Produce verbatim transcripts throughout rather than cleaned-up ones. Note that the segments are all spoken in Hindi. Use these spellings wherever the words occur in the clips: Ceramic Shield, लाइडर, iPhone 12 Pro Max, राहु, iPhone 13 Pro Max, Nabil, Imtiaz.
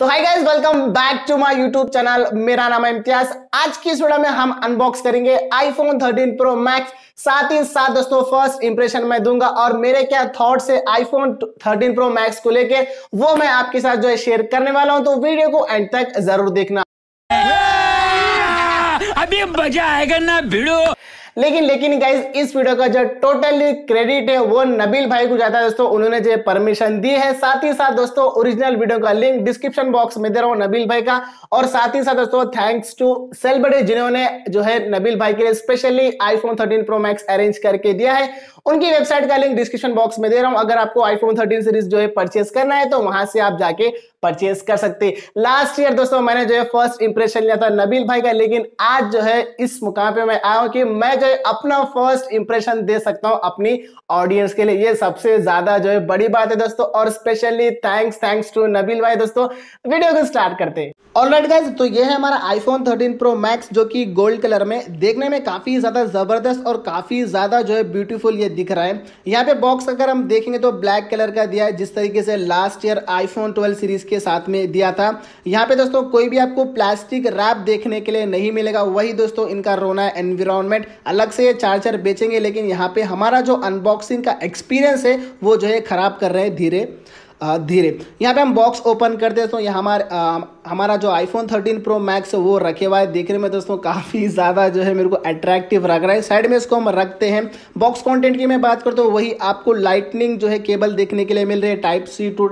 तो hi guys, welcome back to my YouTube channel. मेरा नाम है इम्तियाज। आज की इस वीडियो में हम अनबॉक्स करेंगे आईफोन थर्टीन प्रो मैक्स। साथ ही साथ दोस्तों फर्स्ट इंप्रेशन मैं दूंगा और मेरे क्या थॉट्स है आईफोन थर्टीन प्रो मैक्स को लेके, वो मैं आपके साथ जो है शेयर करने वाला हूं। तो वीडियो को एंड तक जरूर देखना, अभी मजा आएगा ना भिड़ो। लेकिन लेकिन गाइज इस वीडियो का जो टोटली क्रेडिट है वो नबील भाई को जाता है दोस्तों, उन्होंने जो परमिशन दी है। साथ ही साथ दोस्तों ओरिजिनल वीडियो का लिंक डिस्क्रिप्शन बॉक्स में दे रहा हूँ नबील भाई का। और साथ ही साथ दोस्तों थैंक्स टू सेलिब्रिटी जिन्होंने जो है नबील भाई के लिए specially iPhone thirteen pro max arrange करके दिया है। उनकी वेबसाइट का लिंक डिस्क्रिप्शन बॉक्स में दे रहा हूं। अगर आपको आईफोन थर्टीन सीरीज जो है परचेस करना है तो वहां से आप जाके परचेस कर सकते हैं। लास्ट ईयर दोस्तों मैंने जो है फर्स्ट इंप्रेशन लिया था नबील भाई का, लेकिन आज जो है इस मुकाम पे मैं आया हूं कि मैं जो है अपना फर्स्ट इंप्रेशन दे सकता हूं अपनी ऑडियंस के लिए। ये सबसे ज्यादा जो है बड़ी बात है दोस्तों, और specially thanks thanks to Nabeel भाई। दोस्तों वीडियो को स्टार्ट करते हैं। ऑलराइट गाइस, तो ये है हमारा आईफोन थर्टीन प्रो मैक्स जो कि गोल्ड कलर में देखने में काफी ज्यादा जबरदस्त और काफी ज्यादा जो है ब्यूटीफुल ये दिख रहा है। यहाँ पे बॉक्स अगर हम देखेंगे तो ब्लैक कलर का दिया है, जिस तरीके से last year iPhone twelve series के साथ में दिया था। यहाँ पे दोस्तों कोई भी आपको प्लास्टिक रैप देखने के लिए नहीं मिलेगा। वही दोस्तों इनका रोना एनवायरनमेंट, अलग से चार्जर बेचेंगे। लेकिन यहाँ पे हमारा जो अनबॉक्सिंग का एक्सपीरियंस है वो जो है खराब कर रहे हैं धीरे धीरे। यहाँ पे हम बॉक्स ओपन करते हैं तो यहाँ हमारा हमारा जो आईफोन थर्टीन प्रो मैक्स वो रखे हुआ है। देखने में दोस्तों काफ़ी ज़्यादा जो है मेरे को अट्रैक्टिव लग रहा है। साइड में इसको हम रखते हैं। बॉक्स कंटेंट की मैं बात करता हूँ, वही आपको लाइटनिंग जो है केबल देखने के लिए मिल रही है, टाइप सी टू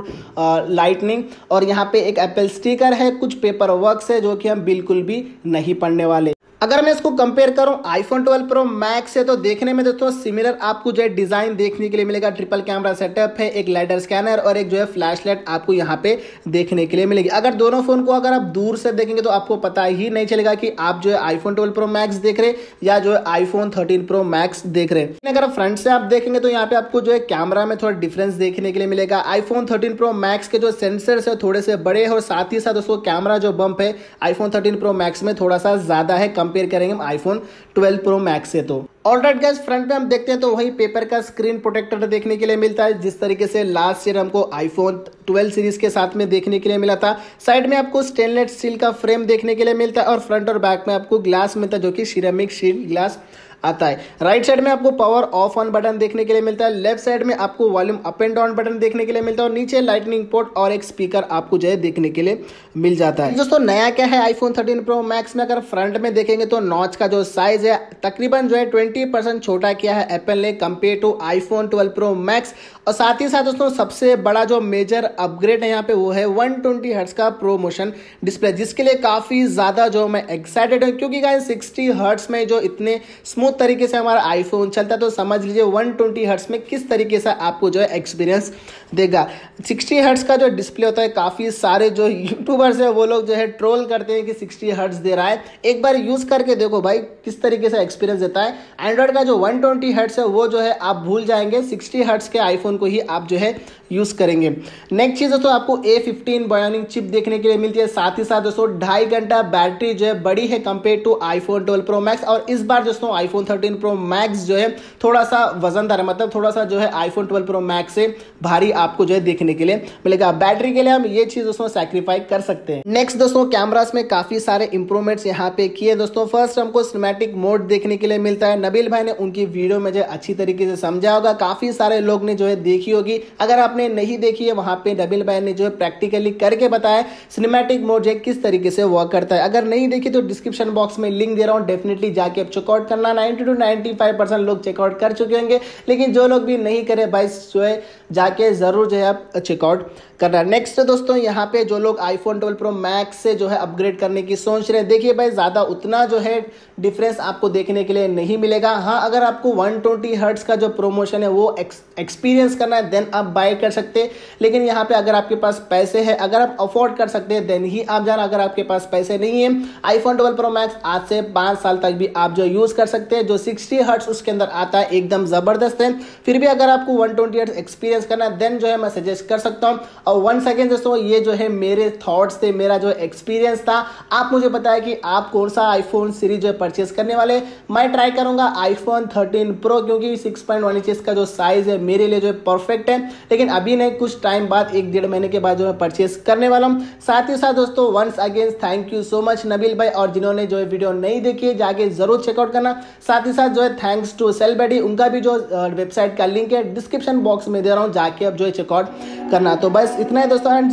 लाइटनिंग। और यहाँ पे एक एप्पल स्टिकर है, कुछ पेपर वर्क्स है जो कि हम बिल्कुल भी नहीं पढ़ने वाले। अगर मैं इसको कंपेयर करूं आईफोन ट्वेल्व प्रो मैक्स से, तो देखने में दोस्तों सिमिलर आपको जो है डिज़ाइन देखने के लिए मिलेगा। ट्रिपल कैमरा सेटअप है, एक लाइडर स्कैनर और एक जो है फ्लैशलाइट आपको यहां पे देखने के लिए मिलेगी। अगर दोनों फ़ोन को अगर आप दूर से देखेंगे तो आपको पता ही नहीं चलेगा कि आप जो है आईफोन ट्वेल्व प्रो मैक्स देख रहे या जो है आईफोन थर्टीन प्रो मैक्स देख रहे हैं। अगर फ्रंट से आप देखेंगे तो यहाँ पे आपको जो है कैमरा में थोड़ा डिफरेंस देखने के लिए मिलेगा। आईफोन थर्टीन प्रो मैक्स के जो सेंसर्स है थोड़े से बड़े हैं और साथ ही साथ दोस्तों कैमरा जो बम्प है आईफोन थर्टीन प्रो मैक्स में थोड़ा सा ज़्यादा है कंपेयर करेंगे हम आईफोन ट्वेल्व प्रो मैक्स से। तो ऑलराइट गाइस, फ्रंट पे हम देखते हैं तो वही पेपर का स्क्रीन प्रोटेक्टर देखने के लिए मिलता है, जिस तरीके से लास्ट ईयर हमको आईफोन ट्वेल्व सीरीज के साथ में देखने के लिए मिला था। साइड में आपको स्टेनलेस स्टील का फ्रेम देखने के लिए मिलता है और फ्रंट और बैक में आपको ग्लास मिलता है जो कि सिरेमिक शील्ड ग्लास आता है। राइट साइड में आपको पावर ऑफ ऑन बटन देखने के लिए मिलता है, लेफ्ट साइड में आपको volume up and down button देखने के लिए मिलता है और नीचे लाइटनिंग पोर्ट और एक स्पीकर आपको जो है देखने के लिए मिल जाता है। दोस्तों नया क्या है आईफोन थर्टीन प्रो मैक्स में, अगर फ्रंट में देखेंगे तो नॉच का जो साइज है तकरीबन जो है ट्वेंटी परसेंट छोटा किया है एप्पल ने compare to iPhone twelve pro max. और साथ ही साथ दोस्तों सबसे बड़ा जो मेजर अपग्रेड है यहाँ पे वो है वन ट्वेंटी हर्ट्स का प्रो मोशन डिस्प्ले, जिसके लिए काफी ज्यादा जो मैं एक्साइटेड हूँ, क्योंकि सिक्सटी हर्ट्स में जो इतने स्मूथ तरीके से हमारा आईफोन चलता है तो समझ लीजिए वन ट्वेंटी हर्ट्स में किस तरीके से आपको जो है एक्सपीरियंस देगा। सिक्सटी हर्ट्स का जो डिस्प्ले होता है, काफी सारे जो यूट्यूबर्स है वो लोग जो है ट्रोल करते हैं कि सिक्सटी हर्ट्स दे रहा है। एक बार यूज करके देखो भाई किस तरीके से एक्सपीरियंस देता है। एंड्रॉइड का जो वन ट्वेंटी हर्ट्स है वो जो है आप भूल जाएंगे, सिक्सटी हर्ट्स के आईफोन को ही आप जो है यूज करेंगे। नेक्स्ट चीज दोस्तों आपको ए फिफ्टीन बायोनिक चिप देखने के लिए मिलती है। साथ ही साथ दोस्तों ढाई घंटा बैटरी जो है बड़ी है compare to iPhone twelve pro max. और इस बार दोस्तों आईफोन थर्टीन प्रो मैक्स जो है थोड़ा सा वजनदार है, मतलब थोड़ा सा जो है आईफोन ट्वेल्व प्रो मैक्स से भारी आपको जो है देखने के लिए मिलेगा। बैटरी के लिए हम ये चीज दोस्तों सैक्रिफाइस कर सकते हैं। नेक्स्ट दोस्तों कैमरास में काफी सारे इंप्रूवमेंट्स यहाँ पे किए दोस्तों। फर्स्ट हमको सिनेमैटिक मोड देखने के लिए मिलता है। नबील भाई ने उनकी वीडियो में जो अच्छी तरीके से समझा होगा, काफी सारे लोग ने जो है देखी होगी। अगर आपने नहीं देखी है वहां पे नबील भाई ने जो है प्रैक्टिकली करके बताया सिनेमैटिक मोड जो है किस तरीके से वर्क करता है। अगर नहीं देखी तो डिस्क्रिप्शन बॉक्स में लिंक दे रहा हूँ, डेफिनेटली जाके आप चेकआउट करना। Ninety two ninety five percent लोग चेकआउट कर चुके होंगे, लेकिन जो लोग भी नहीं करे भाई जो है जाके जरूर जो है आप चेकआउट करना। नेक्स्ट दोस्तों यहाँ पे जो लोग आईफोन ट्वेल्व प्रो मैक्स से जो है अपग्रेड करने की सोच रहे हैं, देखिए भाई ज़्यादा उतना जो है डिफरेंस आपको देखने के लिए नहीं मिलेगा। हाँ, अगर आपको वन ट्वेंटी हर्ट्स का जो प्रोमोशन है वो एक्सपीरियंस करना है देन आप बाय कर सकते हैं। लेकिन यहाँ पे अगर आपके पास पैसे हैं, अगर आप अफोर्ड कर सकते हैं देन ही आप जाना। अगर आपके पास पैसे नहीं है, आईफोन ट्वेल्व प्रो मैक्स आज से पाँच साल तक भी आप जो यूज़ कर सकते हैं। जो सिक्सटी हर्ट्स उसके अंदर आता है एकदम ज़बरदस्त है। फिर भी अगर आपको वन ट्वेंटी हर्ट्स एक्सपीरियंस करना है देन जो है मैं सजेस्ट कर सकता हूँ। और वन सेकेंड दोस्तों, ये जो है मेरे थॉट्स थे, मेरा जो एक्सपीरियंस था। आप मुझे बताएं कि आप कौन सा आईफोन सीरीज जो है परचेस करने वाले। मैं ट्राई करूंगा आईफोन थर्टीन प्रो, क्योंकि सिक्स पॉइंट वन इंच का जो साइज है मेरे लिए जो है परफेक्ट है। लेकिन अभी नहीं, कुछ टाइम बाद, एक डेढ़ महीने के बाद जो है परचेस करने वाला हूँ। साथ ही साथ दोस्तों once again thank you so much Nabeel भाई, और जिन्होंने जो है वीडियो नहीं देखी है जाके जरूर चेकआउट करना। साथ ही साथ जो है थैंक्स टू सेलिब्रिटी, उनका भी जो वेबसाइट का लिंक है डिस्क्रिप्शन बॉक्स में दे रहा हूँ, जाके अब जो है चेकआउट करना। तो बस इतना ही दोस्तों, एंड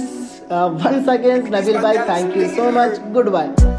वंस अगेन नबील भाई thank you so much, good bye.